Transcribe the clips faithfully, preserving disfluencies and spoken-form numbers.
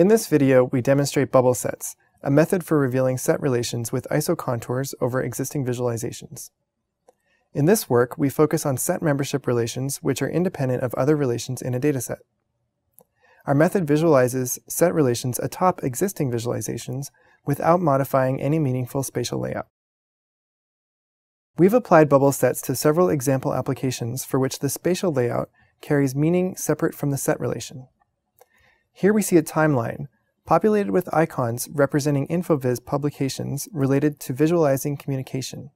In this video, we demonstrate bubble sets, a method for revealing set relations with isocontours over existing visualizations. In this work, we focus on set membership relations which are independent of other relations in a dataset. Our method visualizes set relations atop existing visualizations without modifying any meaningful spatial layout. We've applied bubble sets to several example applications for which the spatial layout carries meaning separate from the set relation. Here we see a timeline, populated with icons representing InfoViz publications related to visualizing communication.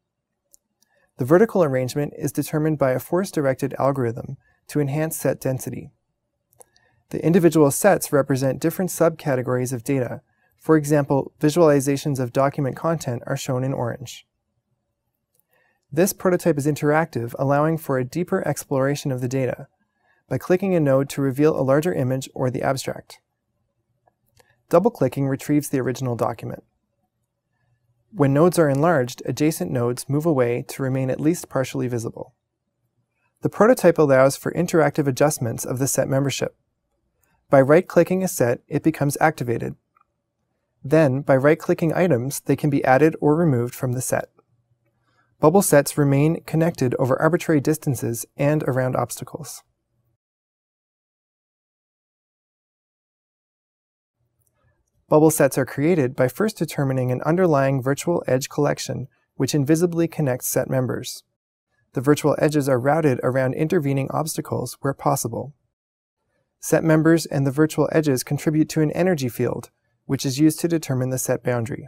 The vertical arrangement is determined by a force-directed algorithm to enhance set density. The individual sets represent different subcategories of data. For example, visualizations of document content are shown in orange. This prototype is interactive, allowing for a deeper exploration of the data by clicking a node to reveal a larger image or the abstract. Double-clicking retrieves the original document. When nodes are enlarged, adjacent nodes move away to remain at least partially visible. The prototype allows for interactive adjustments of the set membership. By right-clicking a set, it becomes activated. Then, by right-clicking items, they can be added or removed from the set. Bubble sets remain connected over arbitrary distances and around obstacles. Bubble sets are created by first determining an underlying virtual edge collection, which invisibly connects set members. The virtual edges are routed around intervening obstacles where possible. Set members and the virtual edges contribute to an energy field, which is used to determine the set boundary.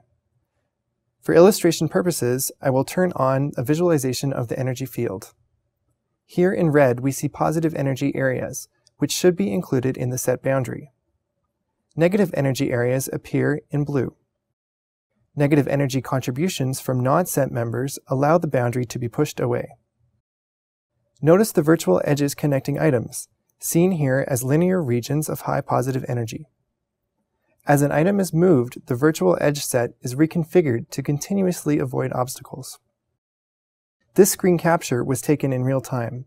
For illustration purposes, I will turn on a visualization of the energy field. Here in red, we see positive energy areas, which should be included in the set boundary. Negative energy areas appear in blue. Negative energy contributions from non-set members allow the boundary to be pushed away. Notice the virtual edges connecting items, seen here as linear regions of high positive energy. As an item is moved, the virtual edge set is reconfigured to continuously avoid obstacles. This screen capture was taken in real time.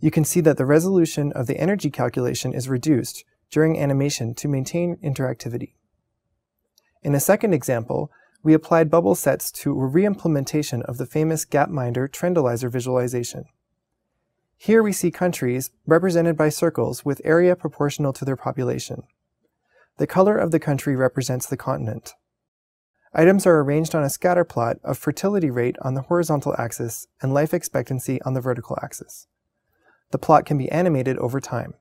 You can see that the resolution of the energy calculation is reduced during animation to maintain interactivity. In a second example, we applied bubble sets to a re-implementation of the famous Gapminder Trendalyzer visualization. Here we see countries represented by circles with area proportional to their population. The color of the country represents the continent. Items are arranged on a scatter plot of fertility rate on the horizontal axis and life expectancy on the vertical axis. The plot can be animated over time.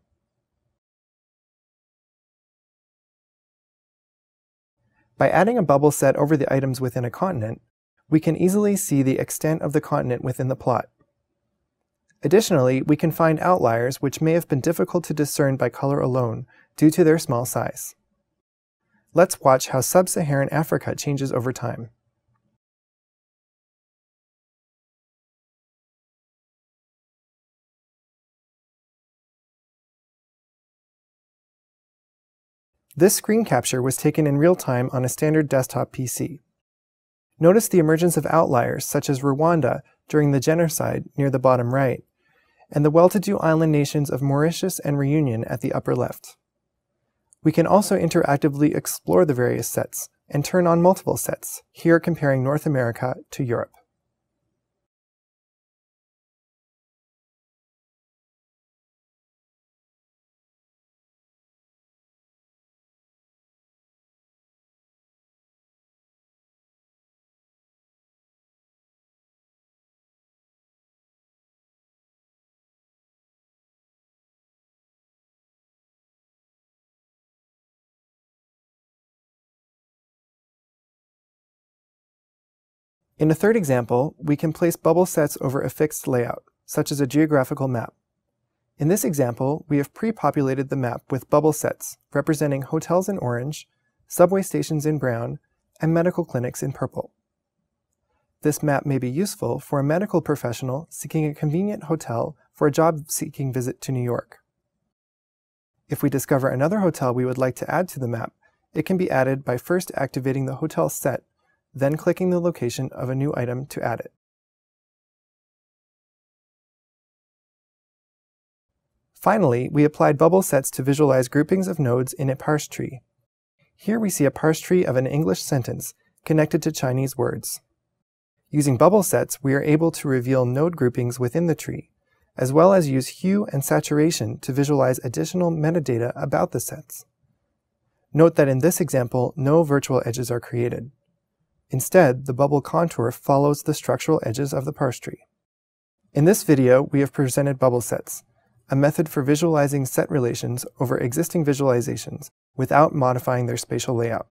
By adding a bubble set over the items within a continent, we can easily see the extent of the continent within the plot. Additionally, we can find outliers which may have been difficult to discern by color alone due to their small size. Let's watch how Sub-Saharan Africa changes over time. This screen capture was taken in real time on a standard desktop P C. Notice the emergence of outliers such as Rwanda during the genocide near the bottom right, and the well-to-do island nations of Mauritius and Réunion at the upper left. We can also interactively explore the various sets and turn on multiple sets, here comparing North America to Europe. In a third example, we can place bubble sets over a fixed layout, such as a geographical map. In this example, we have pre-populated the map with bubble sets representing hotels in orange, subway stations in brown, and medical clinics in purple. This map may be useful for a medical professional seeking a convenient hotel for a job-seeking visit to New York. If we discover another hotel we would like to add to the map, it can be added by first activating the hotel set, then clicking the location of a new item to add it. Finally, we applied bubble sets to visualize groupings of nodes in a parse tree. Here we see a parse tree of an English sentence connected to Chinese words. Using bubble sets, we are able to reveal node groupings within the tree, as well as use hue and saturation to visualize additional metadata about the sets. Note that in this example, no virtual edges are created. Instead, the bubble contour follows the structural edges of the parse tree. In this video, we have presented bubble sets, a method for visualizing set relations over existing visualizations without modifying their spatial layout.